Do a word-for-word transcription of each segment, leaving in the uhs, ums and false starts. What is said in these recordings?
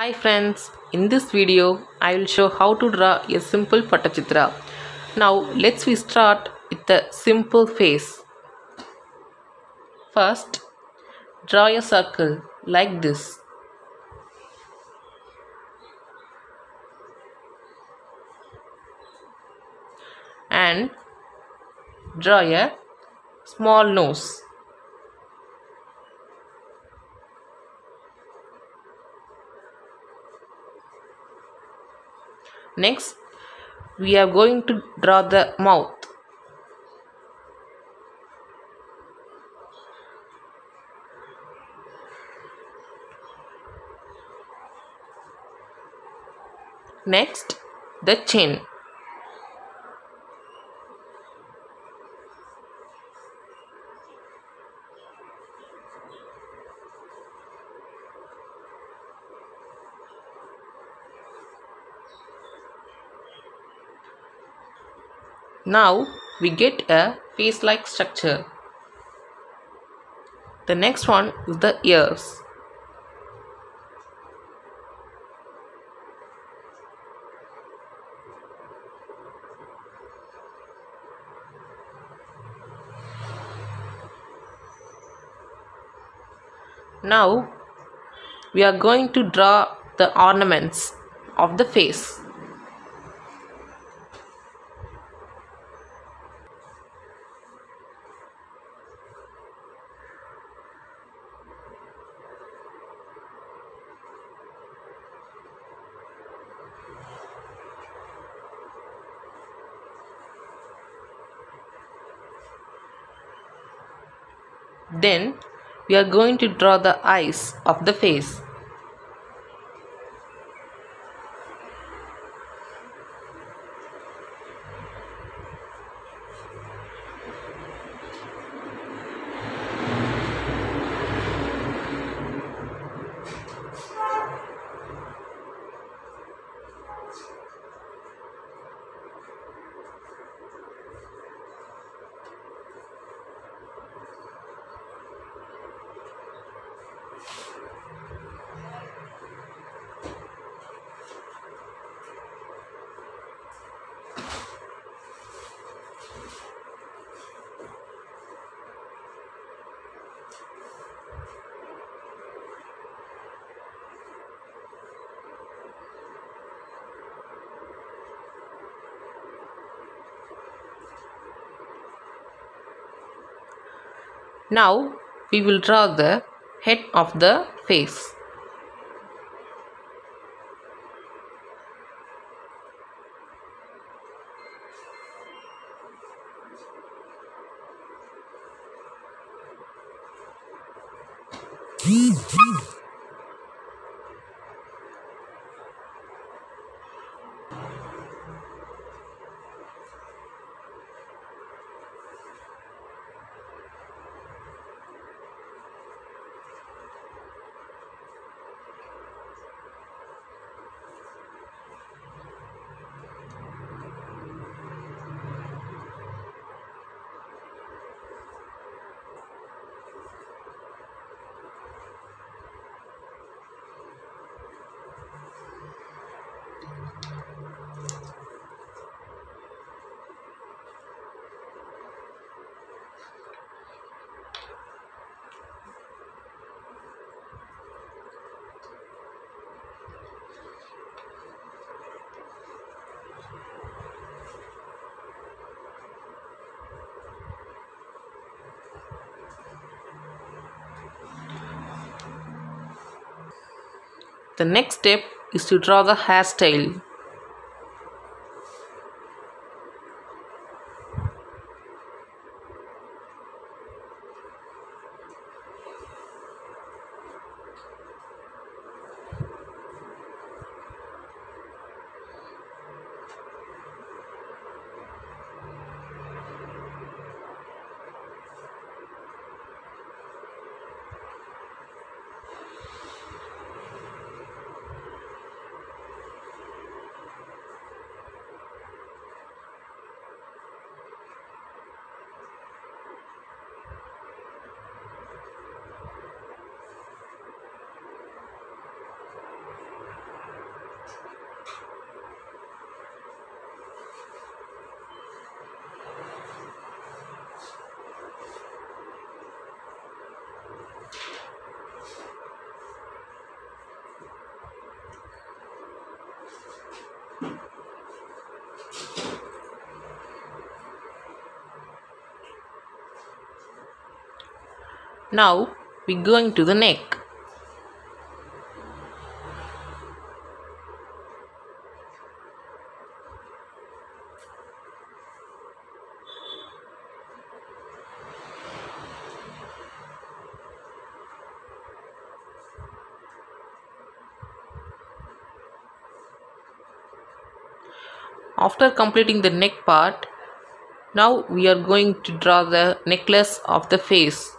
Hi friends, in this video I will show how to draw a simple Pattachitra. Now let's we start with a simple face. First, draw a circle like this. And draw a small nose. Next, we are going to draw the mouth. Next, the chin. Now we get a face-like structure. The next one is the ears. Now we are going to draw the ornaments of the face. Then we are going to draw the eyes of the face. Now we will draw the head of the face. The next step is to draw the hairstyle. Now we're going to the neck. After completing the neck part, now we are going to draw the necklace of the face.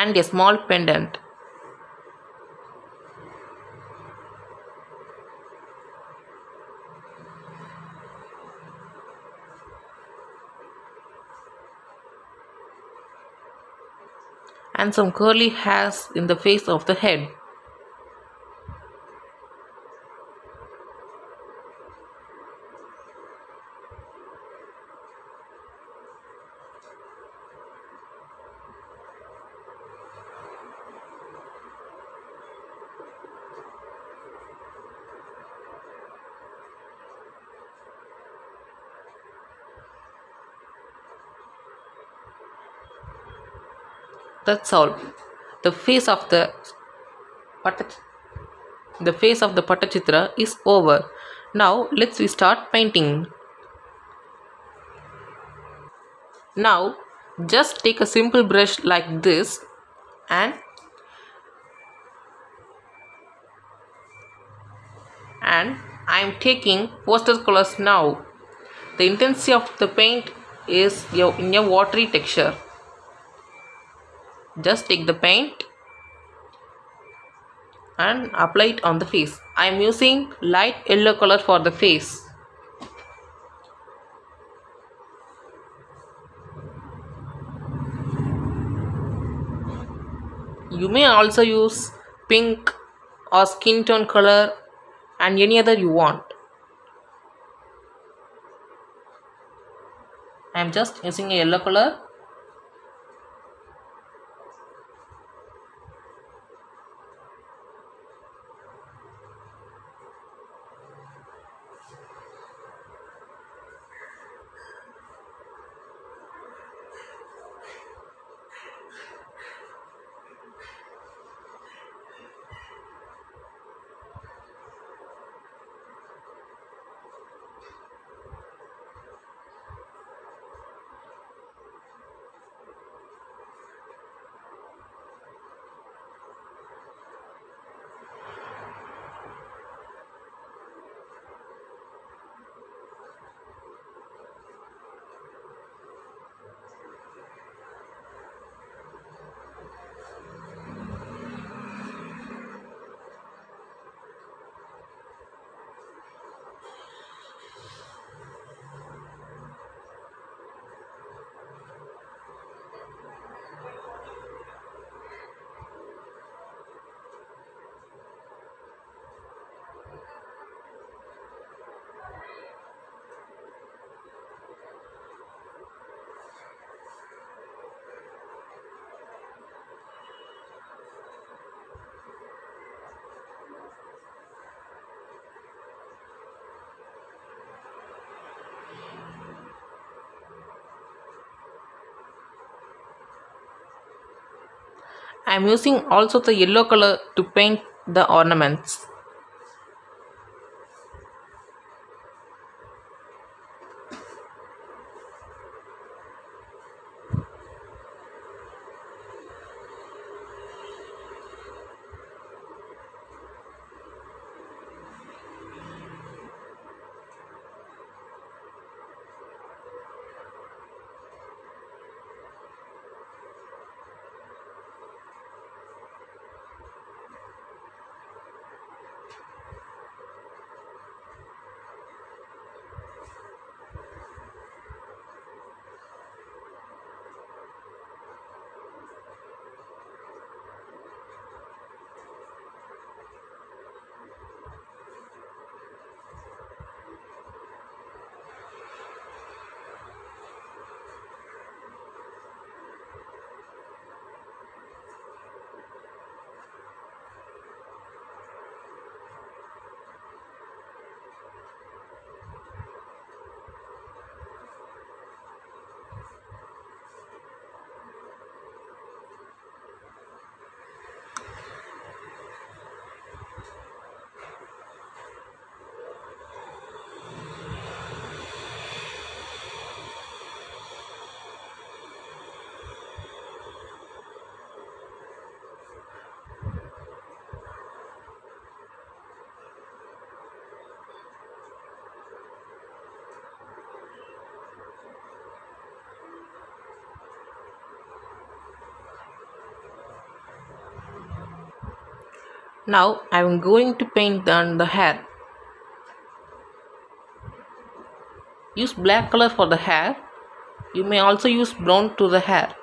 And a small pendant. And some curly hairs in the face of the head. That's all. The face of the the face of the Pattachitra is over. Now let's we start painting. Now just take a simple brush like this and and I am taking poster colors now. The intensity of the paint is in a watery texture. Just take the paint and apply it on the face. I am using light yellow color for the face. You may also use pink or skin tone color and any other you want. I am just using a yellow color. I am using also the yellow color to paint the ornaments. Now I am going to paint on the hair. Use black color for the hair. You may also use brown to the hair.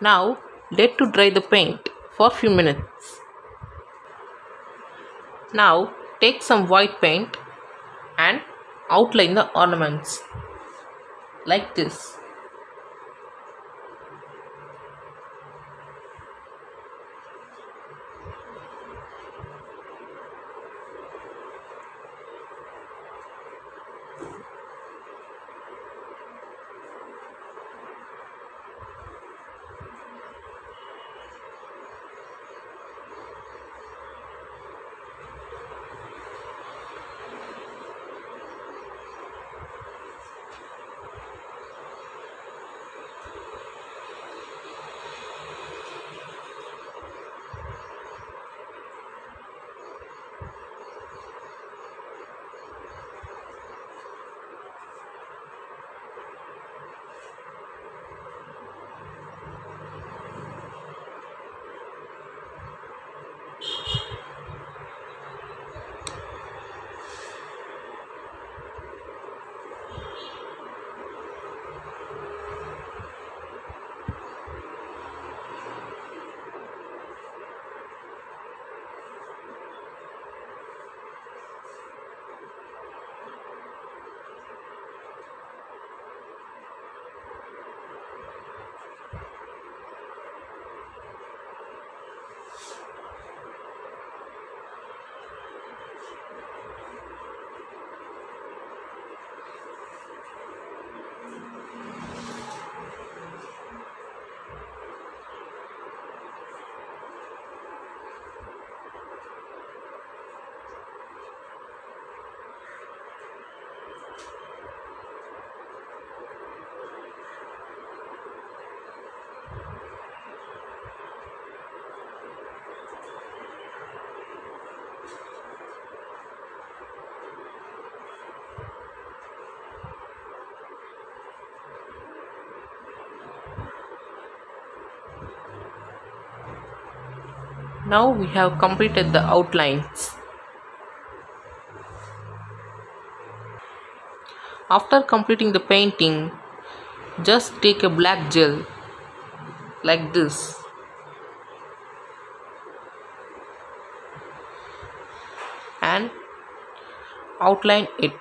Now let to dry the paint for few minutes. Now take some white paint and outline the ornaments like this. Now we have completed the outlines. After completing the painting, just take a black gel like this outline it.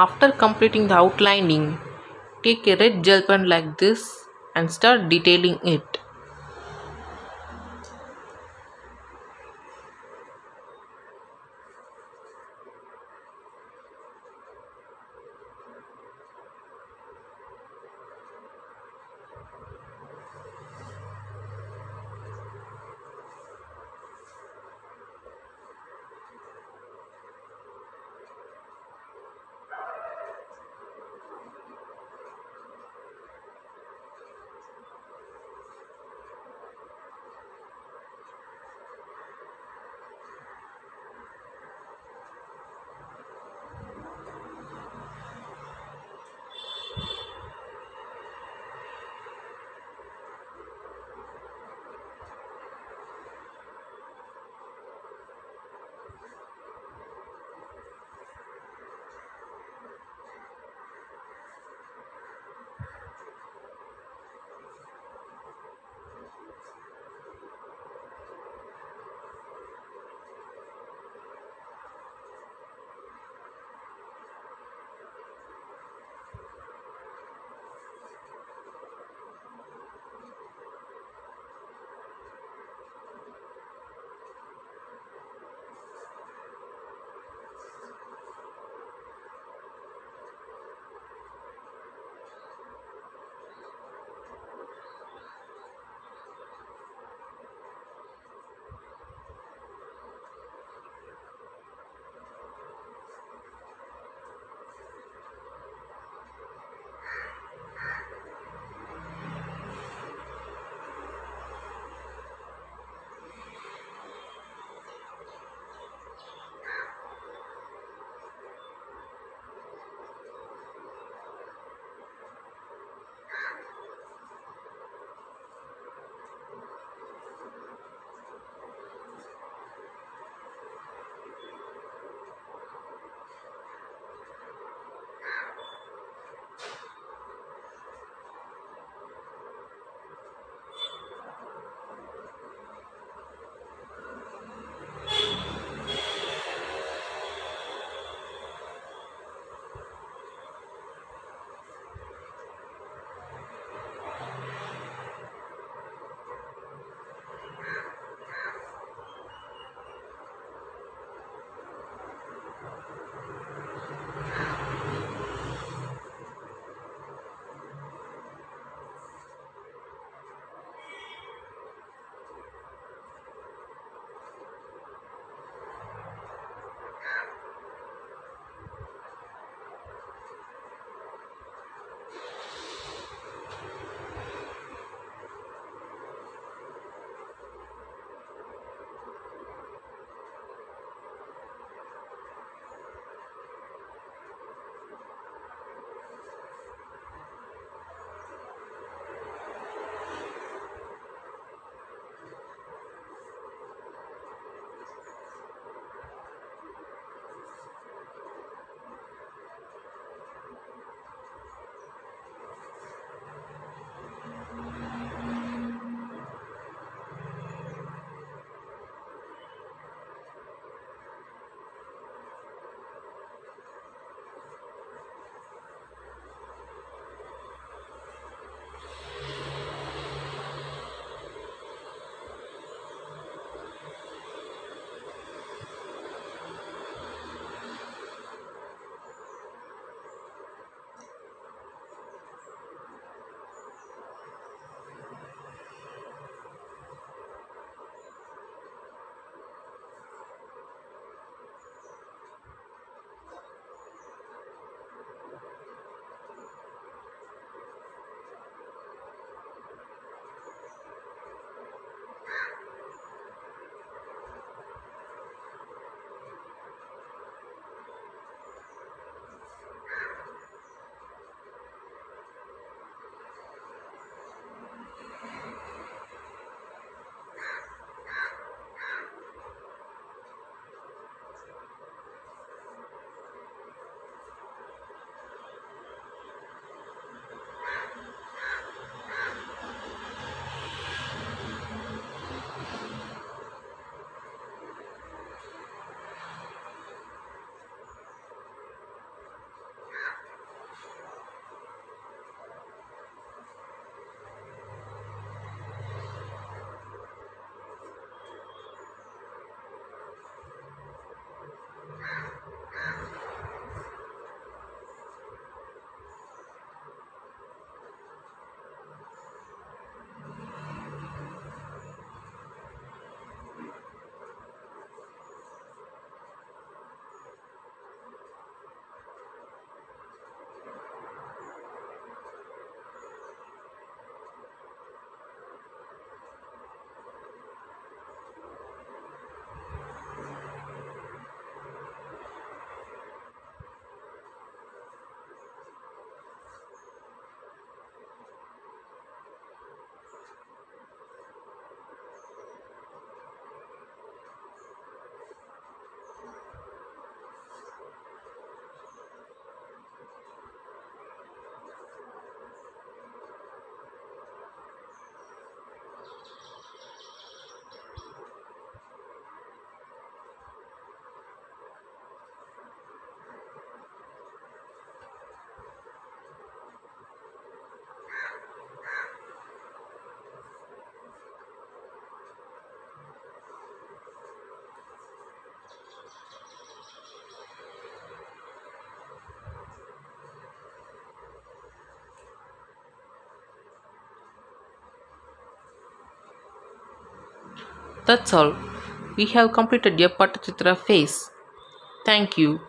After completing the outlining, take a red gel pen like this and start detailing it. That's all. We have completed a Pattachitra phase. Thank you.